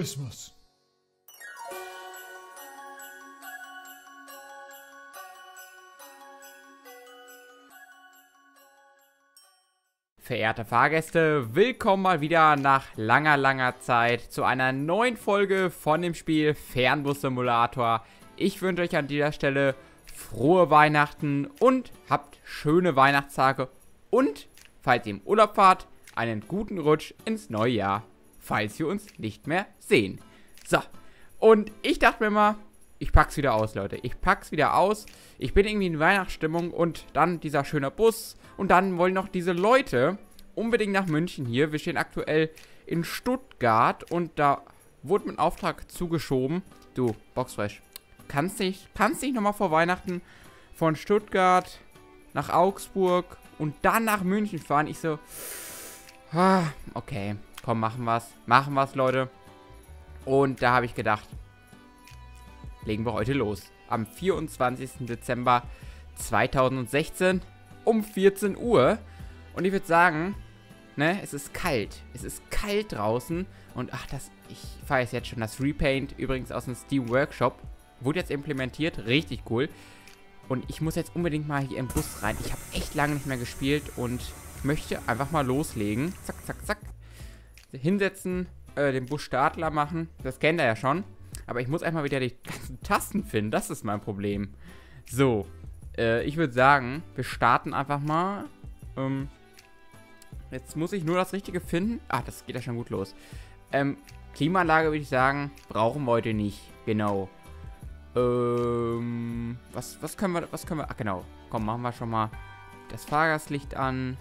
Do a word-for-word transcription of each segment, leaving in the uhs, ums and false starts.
Christmas. Verehrte Fahrgäste, willkommen mal wieder nach langer, langer Zeit zu einer neuen Folge von dem Spiel Fernbus Simulator. Ich wünsche euch an dieser Stelle frohe Weihnachten und habt schöne Weihnachtstage und, falls ihr im Urlaub fahrt, einen guten Rutsch ins neue Jahr, falls wir uns nicht mehr sehen. So, und ich dachte mir mal, ich pack's wieder aus, Leute. Ich pack's wieder aus. Ich bin irgendwie in Weihnachtsstimmung und dann dieser schöne Bus. Und dann wollen noch diese Leute unbedingt nach München hier. Wir stehen aktuell in Stuttgart und da wurde mein Auftrag zugeschoben. Du, Boxfresh, kannst dich, kannst dich nochmal vor Weihnachten von Stuttgart nach Augsburg und dann nach München fahren? Ich so, okay, komm, machen wir's. Machen wir's, Leute. Und da habe ich gedacht, legen wir heute los. Am vierundzwanzigsten Dezember zweitausendsechzehn um vierzehn Uhr. Und ich würde sagen, ne, es ist kalt. Es ist kalt draußen. Und ach, das, ich fahre jetzt schon das Repaint, übrigens aus dem Steam Workshop. Wurde jetzt implementiert, richtig cool. Und ich muss jetzt unbedingt mal hier im Bus rein. Ich habe echt lange nicht mehr gespielt und möchte einfach mal loslegen. Zack, zack, zack. Hinsetzen, äh, den Bus Startler machen. Das kennt er ja schon. Aber ich muss einfach wieder die ganzen Tasten finden. Das ist mein Problem. So, äh, ich würde sagen, wir starten einfach mal. Ähm, jetzt muss ich nur das Richtige finden. Ah, das geht ja schon gut los. Ähm, Klimaanlage würde ich sagen, brauchen wir heute nicht. Genau. Ähm, was, was können wir, was können wir, ah genau. Komm, machen wir schon mal das Fahrgastlicht an.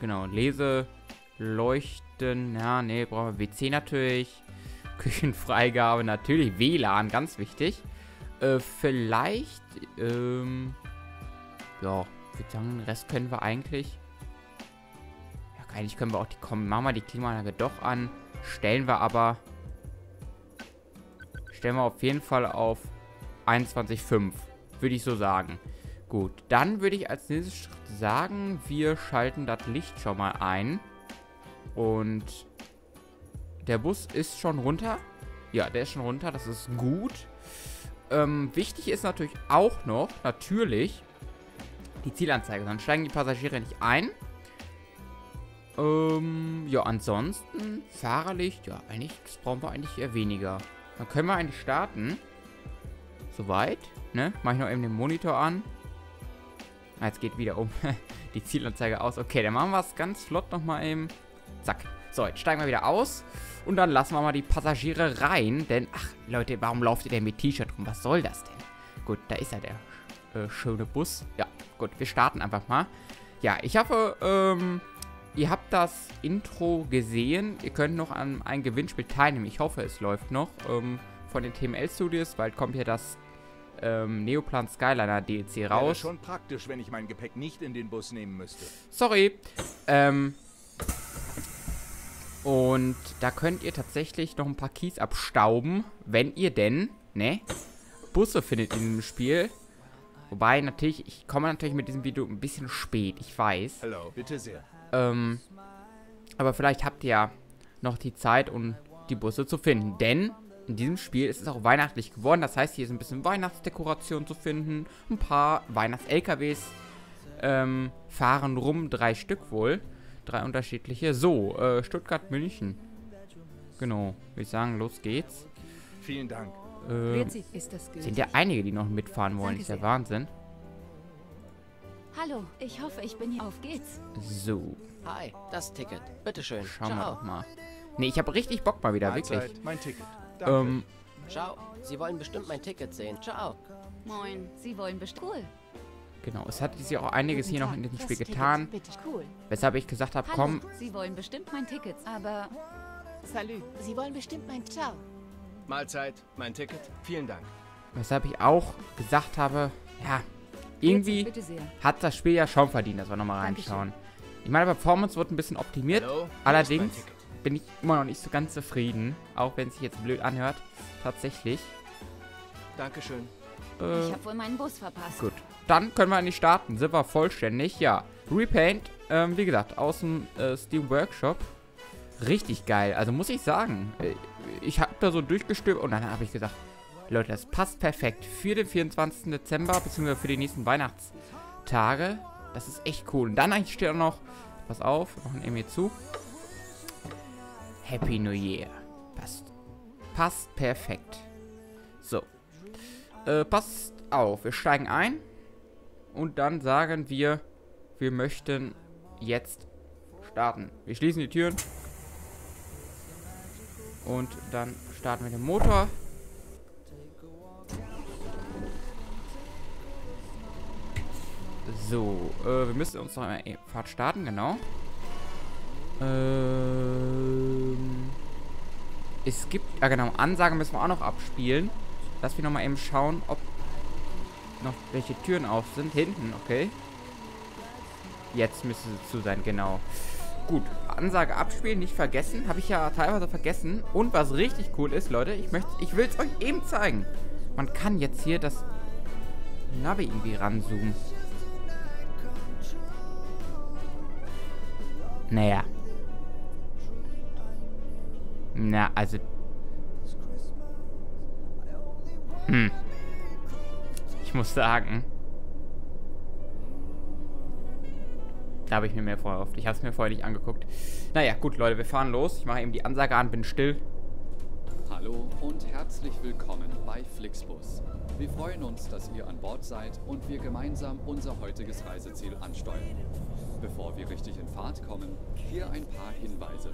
Genau, Lese, Leuchten, ja, nee, brauchen wir W C natürlich. Küchenfreigabe, natürlich W L A N, ganz wichtig. Äh, vielleicht, ähm, ja, ich würde sagen, den Rest können wir eigentlich. Ja, eigentlich können wir auch die, kommen, machen wir die Klimaanlage doch an. Stellen wir aber, stellen wir auf jeden Fall auf einundzwanzig Komma fünf, würde ich so sagen. Gut, dann würde ich als nächstes Schritt sagen, wir schalten das Licht schon mal ein. Und der Bus ist schon runter. Ja, der ist schon runter. Das ist gut. Ähm, wichtig ist natürlich auch noch, natürlich, die Zielanzeige. Dann steigen die Passagiere nicht ein. Ähm, ja, ansonsten, Fahrerlicht, ja, eigentlich, das brauchen wir eigentlich eher weniger. Dann können wir eigentlich starten. Soweit, ne? Mache ich noch eben den Monitor an. Ah, jetzt geht wieder um die Zielanzeige aus. Okay, dann machen wir es ganz flott nochmal eben. Zack. So, jetzt steigen wir wieder aus und dann lassen wir mal die Passagiere rein, denn, ach, Leute, warum lauft ihr denn mit T-Shirt rum? Was soll das denn? Gut, da ist ja der äh, schöne Bus. Ja, gut, wir starten einfach mal. Ja, ich hoffe, ähm, ihr habt das Intro gesehen. Ihr könnt noch an ein Gewinnspiel teilnehmen. Ich hoffe, es läuft noch ähm, von den T M L-Studios, weil kommt hier das ähm, Neoplan Skyliner D L C raus. Wäre schon praktisch, wenn ich mein Gepäck nicht in den Bus nehmen müsste. Sorry. Ähm... Und da könnt ihr tatsächlich noch ein paar Keys abstauben, wenn ihr denn, ne, Busse findet in diesem Spiel. Wobei natürlich, ich komme natürlich mit diesem Video ein bisschen spät, ich weiß. Hallo, bitte sehr. Ähm, aber vielleicht habt ihr ja noch die Zeit, um die Busse zu finden. Denn in diesem Spiel ist es auch weihnachtlich geworden. Das heißt, hier ist ein bisschen Weihnachtsdekoration zu finden. Ein paar Weihnachts-L K Ws ähm, fahren rum, drei Stück wohl. Drei unterschiedliche. So, äh, Stuttgart, München. Genau. Würde ich sagen, los geht's. Vielen Dank. Ähm, ist das sind ja einige, die noch mitfahren wollen. Ist der Wahnsinn. Hallo, ich hoffe, ich bin hier. Auf geht's. So. Hi, das Ticket. Bitteschön. Schauen wir doch mal. Ne, ich habe richtig Bock mal wieder, Mahlzeit. Wirklich. Mein Ticket. Danke. Ähm. Ciao. Sie wollen bestimmt mein Ticket sehen. Ciao. Moin. Sie wollen bestimmt. Cool. Genau, es hat sich ja auch einiges hier noch in diesem Spiel getan, weshalb ich gesagt habe, komm. Sie wollen bestimmt mein Ticket, aber... Salut, Sie wollen bestimmt mein... Ciao. Mahlzeit, mein Ticket, vielen Dank. Weshalb ich auch gesagt habe, ja, irgendwie hat das Spiel ja schon verdient, dass wir nochmal reinschauen. Ich meine, Performance wird ein bisschen optimiert, allerdings bin ich immer noch nicht so ganz zufrieden, auch wenn es sich jetzt blöd anhört, tatsächlich. Dankeschön. Äh, ich habe wohl meinen Bus verpasst. Gut. Dann können wir in die starten. Sind wir vollständig? Ja. Repaint, ähm, wie gesagt, aus dem äh, Steam Workshop. richtig geil. Also muss ich sagen, ich habe da so durchgestöbt und dann habe ich gesagt, Leute, das passt perfekt für den vierundzwanzigsten Dezember, beziehungsweise für die nächsten Weihnachtstage. Das ist echt cool. Und dann eigentlich steht auch noch, pass auf, wir machen irgendwie zu. Happy New Year. Passt. Passt perfekt. So. Äh, passt auf. Wir steigen ein. Und dann sagen wir, wir möchten jetzt starten. Wir schließen die Türen. Und dann starten wir den Motor. So, äh, wir müssen uns noch einmal Fahrt starten, genau. Ähm, es gibt, ja genau, Ansagen müssen wir auch noch abspielen. Lass mich nochmal eben schauen, ob noch welche Türen auf sind. Hinten, okay. Jetzt müsste sie zu sein, genau. Gut, Ansage abspielen, nicht vergessen. Habe ich ja teilweise vergessen. Und was richtig cool ist, Leute, ich möchte, ich will es euch eben zeigen. Man kann jetzt hier das Navi irgendwie ranzoomen. Naja. Na, also. Hm. Ich muss sagen. Da habe ich mir mehr vorher erhofft. Ich habe es mir vorher nicht angeguckt. Naja, gut, Leute, wir fahren los. Ich mache eben die Ansage an, bin still. Hallo und herzlich willkommen bei Flixbus. Wir freuen uns, dass ihr an Bord seid und wir gemeinsam unser heutiges Reiseziel ansteuern. Bevor wir richtig in Fahrt kommen, hier ein paar Hinweise.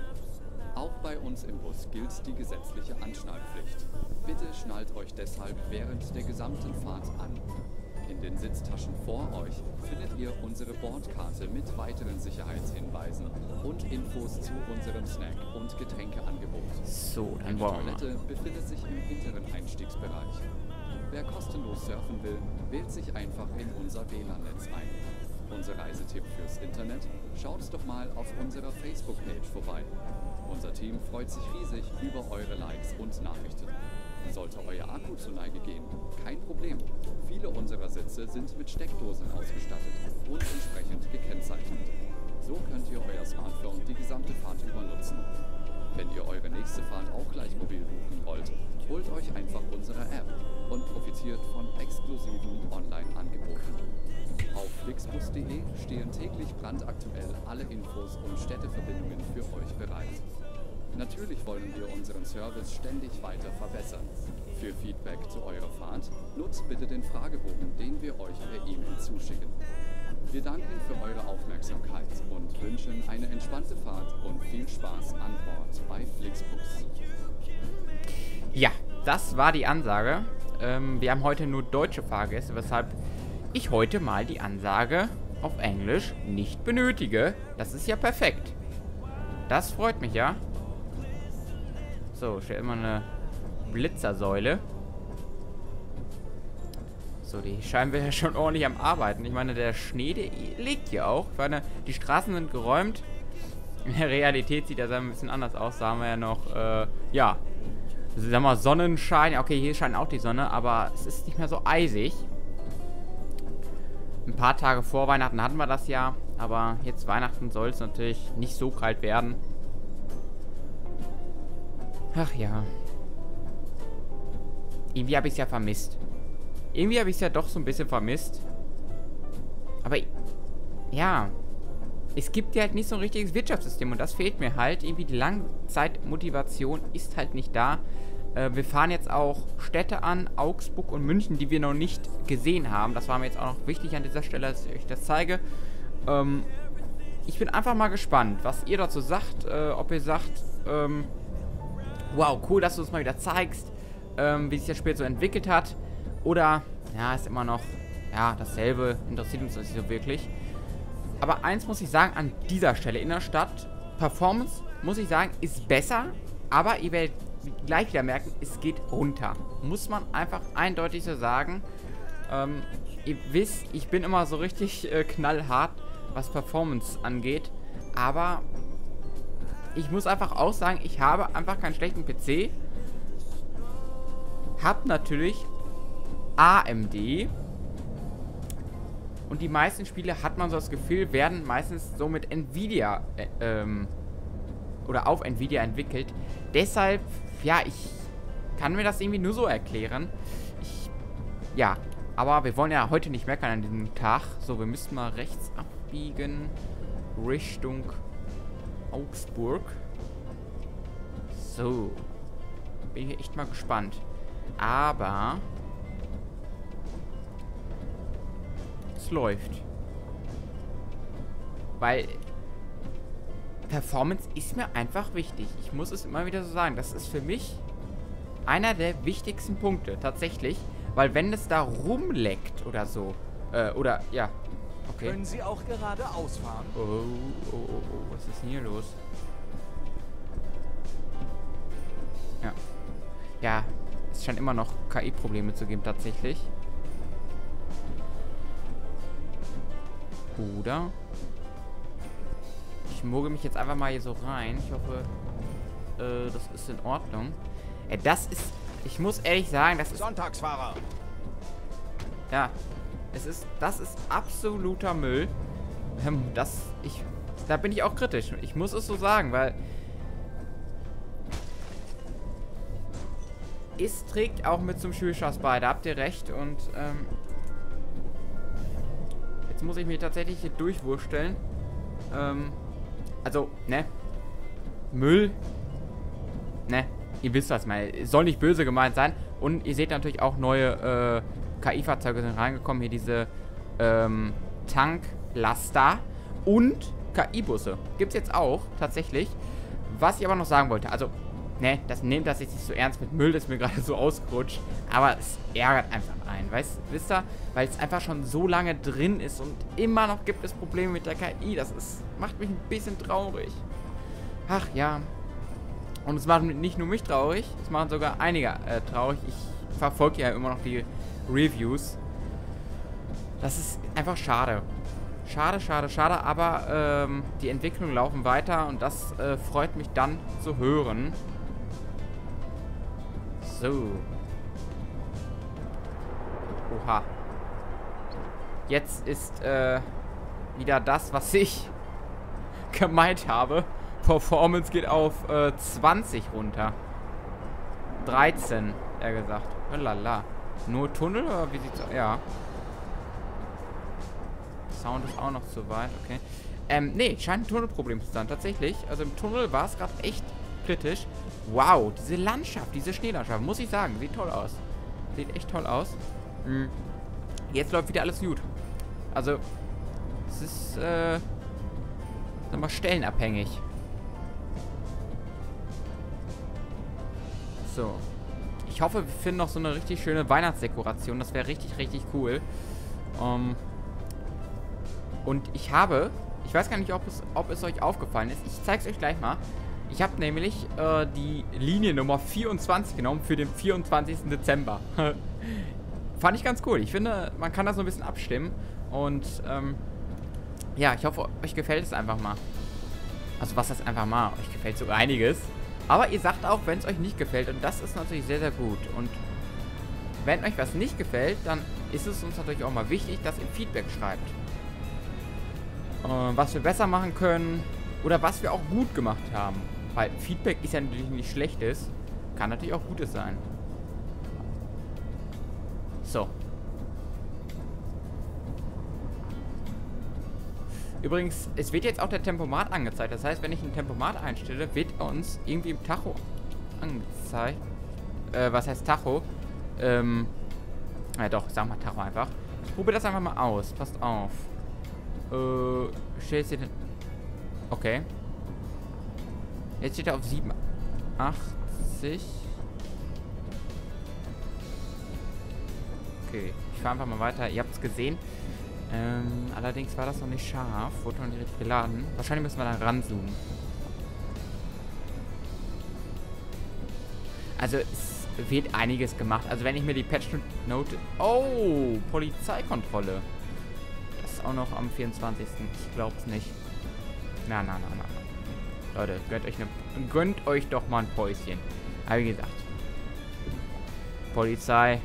Auch bei uns im Bus gilt die gesetzliche Anschnallpflicht. Bitte schnallt euch deshalb während der gesamten Fahrt an. In den Sitztaschen vor euch findet ihr unsere Bordkarte mit weiteren Sicherheitshinweisen und Infos zu unserem Snack- und Getränkeangebot. So, dann wollen wir. Die Toilette befindet sich im hinteren Einstiegsbereich. Wer kostenlos surfen will, wählt sich einfach in unser W L A N-Netz ein. Unser Reisetipp fürs Internet? Schaut doch mal auf unserer Facebook-Page vorbei. Unser Team freut sich riesig über eure Likes und Nachrichten. Sollte euer Akku zu Neige gehen, kein Problem. Viele unserer Sitze sind mit Steckdosen ausgestattet und entsprechend gekennzeichnet. So könnt ihr euer Smartphone die gesamte Fahrt über nutzen. Wenn ihr eure nächste Fahrt auch gleich mobil buchen wollt, holt euch einfach unsere App und profitiert von exklusiven Online-Angeboten. Auf flixbus punkt de stehen täglich brandaktuell alle Infos und Städteverbindungen für euch bereit. Natürlich wollen wir unseren Service ständig weiter verbessern. Für Feedback zu eurer Fahrt nutzt bitte den Fragebogen, den wir euch per E-Mail zuschicken. Wir danken für eure Aufmerksamkeit und wünschen eine entspannte Fahrt und viel Spaß an Bord bei Flixbus. Ja, das war die Ansage. Ähm, wir haben heute nur deutsche Fahrgäste, weshalb ich heute mal die Ansage auf Englisch nicht benötige. Das ist ja perfekt. Das freut mich ja. So, steht immer eine Blitzersäule. So, die scheinen wir ja schon ordentlich am Arbeiten. Ich meine, der Schnee, der liegt hier auch. Ich meine, die Straßen sind geräumt. In der Realität sieht das ein bisschen anders aus. Da haben wir ja noch, äh, ja, sagen wir Sonnenschein. Okay, hier scheint auch die Sonne, aber es ist nicht mehr so eisig. Ein paar Tage vor Weihnachten hatten wir das ja, aber jetzt Weihnachten soll es natürlich nicht so kalt werden. Ach ja. Irgendwie habe ich es ja vermisst. Irgendwie habe ich es ja doch so ein bisschen vermisst. Aber, ja. Es gibt ja halt nicht so ein richtiges Wirtschaftssystem und das fehlt mir halt. Irgendwie die Langzeitmotivation ist halt nicht da. Äh, wir fahren jetzt auch Städte an, Augsburg und München, die wir noch nicht gesehen haben. Das war mir jetzt auch noch wichtig an dieser Stelle, dass ich euch das zeige. Ähm, ich bin einfach mal gespannt, was ihr dazu sagt. Äh, ob ihr sagt, ähm, wow, cool, dass du uns mal wieder zeigst, ähm, wie sich das Spiel so entwickelt hat. Oder, ja, ist immer noch, ja, dasselbe, interessiert uns das nicht so wirklich. Aber eins muss ich sagen, an dieser Stelle in der Stadt, Performance, muss ich sagen, ist besser, aber ihr werdet gleich wieder merken, es geht runter. Muss man einfach eindeutig so sagen. Ähm, ihr wisst, ich bin immer so richtig äh, knallhart, was Performance angeht, aber ich muss einfach auch sagen, ich habe einfach keinen schlechten P C. Hab natürlich A M D. Und die meisten Spiele, hat man so das Gefühl, werden meistens so mit Nvidia äh, ähm, oder auf Nvidia entwickelt. Deshalb, ja, ich kann mir das irgendwie nur so erklären. Ich, ja, aber wir wollen ja heute nicht meckern an diesem Tag. So, wir müssen mal rechts abbiegen Richtung Augsburg. So, bin ich echt mal gespannt. Aber es läuft. Weil Performance ist mir einfach wichtig. Ich muss es immer wieder so sagen. Das ist für mich einer der wichtigsten Punkte, tatsächlich. Weil wenn es da rumleckt oder so, äh, oder, ja, okay. Können Sie auch geradeaus fahren? Oh, oh, oh, oh, was ist denn hier los? Ja. Ja, es scheint immer noch K I-Probleme zu geben, tatsächlich. Oder? Ich moge mich jetzt einfach mal hier so rein. Ich hoffe, äh, das ist in Ordnung. Äh, das ist... Ich muss ehrlich sagen, das ist... Sonntagsfahrer! Ja. Es ist... Das ist absoluter Müll. Ähm, das... Ich... Da bin ich auch kritisch. Ich muss es so sagen, weil... Es trägt auch mit zum Schulschaß bei. Da habt ihr recht. Und, ähm... jetzt muss ich mir tatsächlich hier durchwursteln. Ähm... Also, ne? Müll. Ne? Ihr wisst, was ich meine. Es soll nicht böse gemeint sein. Und ihr seht natürlich auch neue äh, K I-Fahrzeuge sind reingekommen. Hier diese ähm, Tanklaster und K I-Busse. Gibt es jetzt auch, tatsächlich. Was ich aber noch sagen wollte. Also, ne? Das nehmt das jetzt nicht so ernst mit Müll. Das ist mir gerade so ausgerutscht. Aber es ärgert einfach einen. Weißt, wisst ihr? Weil es einfach schon so lange drin ist. Und immer noch gibt es Probleme mit der K I. Das ist... Macht mich ein bisschen traurig. Ach ja. Und es macht nicht nur mich traurig, es machen sogar einige äh, traurig. Ich verfolge ja immer noch die Reviews. Das ist einfach schade. Schade, schade, schade. Aber ähm, die Entwicklungen laufen weiter und das äh, freut mich dann zu hören. So. Oha. Jetzt ist äh, wieder das, was ich gemeint habe. Performance geht auf äh, zwanzig runter. dreizehn, er gesagt. Lala. Nur Tunnel oder wie sieht's aus? Ja. Sound ist auch noch zu weit, okay. Ähm, nee, scheint ein Tunnelproblem zu sein, tatsächlich. Also im Tunnel war es gerade echt kritisch. Wow, diese Landschaft, diese Schneelandschaft, muss ich sagen, sieht toll aus. Sieht echt toll aus. Hm. Jetzt läuft wieder alles gut. Also, es ist, äh... Sagen wir stellenabhängig. So. Ich hoffe, wir finden noch so eine richtig schöne Weihnachtsdekoration. Das wäre richtig, richtig cool. Um, und ich habe... Ich weiß gar nicht, ob es, ob es euch aufgefallen ist. Ich zeige es euch gleich mal. Ich habe nämlich äh, die Linie Nummer vierundzwanzig genommen für den vierundzwanzigsten Dezember. Fand ich ganz cool. Ich finde, man kann das so ein bisschen abstimmen. Und... Ähm, ja, ich hoffe, euch gefällt es einfach mal. Also was heißt einfach mal? Euch gefällt sogar einiges. Aber ihr sagt auch, wenn es euch nicht gefällt. Und das ist natürlich sehr, sehr gut. Und wenn euch was nicht gefällt, dann ist es uns natürlich auch mal wichtig, dass ihr Feedback schreibt. Äh, was wir besser machen können. Oder was wir auch gut gemacht haben. Weil Feedback ist ja natürlich nicht Schlechtes. Kann natürlich auch Gutes sein. So. Übrigens, es wird jetzt auch der Tempomat angezeigt. Das heißt, wenn ich einen Tempomat einstelle, wird er uns irgendwie im Tacho angezeigt. Äh, was heißt Tacho? Ähm, ja doch, sag mal Tacho einfach. Ich probiere das einfach mal aus. Passt auf. Äh, stellst du den... Okay. Jetzt steht er auf siebenundachtzig. Okay, ich fahre einfach mal weiter. Ihr habt es gesehen. Ähm, allerdings war das noch nicht scharf. Wurde noch nicht richtig geladen. Wahrscheinlich müssen wir da ranzoomen. Also, es wird einiges gemacht. Also, wenn ich mir die Patch-Note... Oh, Polizeikontrolle. Das ist auch noch am vierundzwanzigsten Ich glaub's nicht. Na, na, na, na. Leute, gönnt euch, ne, gönnt euch doch mal ein Päuschen. Aber wie gesagt. Polizei...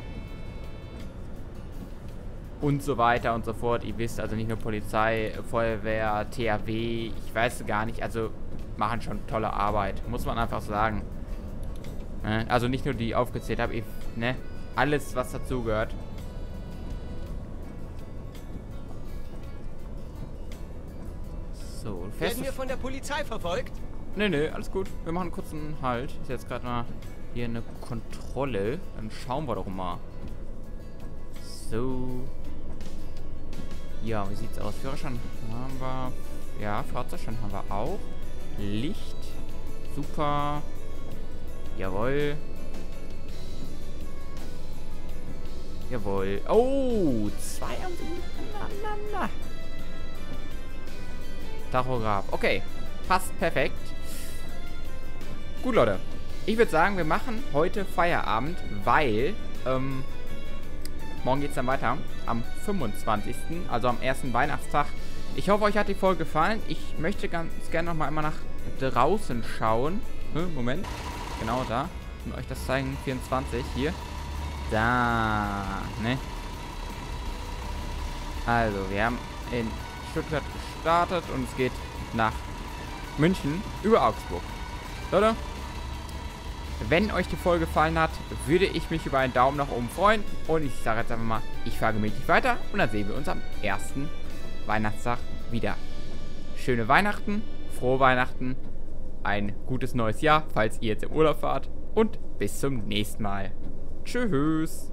Und so weiter und so fort. Ihr wisst also nicht nur Polizei, Feuerwehr, T H W, ich weiß gar nicht. Also machen schon tolle Arbeit, muss man einfach sagen. Also nicht nur die ich aufgezählt habe, ich, ne? Alles, was dazu gehört. So, fest. Werden wir von der Polizei verfolgt? Ne, ne, alles gut. Wir machen kurz einen Halt. Ist jetzt gerade mal hier eine Kontrolle. Dann schauen wir doch mal. So. Ja, wie sieht's aus? Führerschein haben wir. Ja, Fahrzeugschein haben wir auch. Licht. Super. Jawohl. Jawohl. Oh, zwei haben sie miteinander. Tachograph. Okay. Passt perfekt. Gut, Leute. Ich würde sagen, wir machen heute Feierabend, weil ähm, morgen geht es dann weiter. Am fünfundzwanzigsten Also am ersten Weihnachtstag. Ich hoffe, euch hat die Folge gefallen. Ich möchte ganz gerne nochmal einmal nach draußen schauen. Hm, Moment. Genau da. Und euch das zeigen. vierundzwanzig hier. Da. Ne? Also, wir haben in Stuttgart gestartet und es geht nach München über Augsburg. Leute, wenn euch die Folge gefallen hat, würde ich mich über einen Daumen nach oben freuen. Und ich sage jetzt einfach mal, ich fahre gemütlich weiter und dann sehen wir uns am ersten Weihnachtstag wieder. Schöne Weihnachten, frohe Weihnachten, ein gutes neues Jahr, falls ihr jetzt im Urlaub fahrt. Und bis zum nächsten Mal. Tschüss.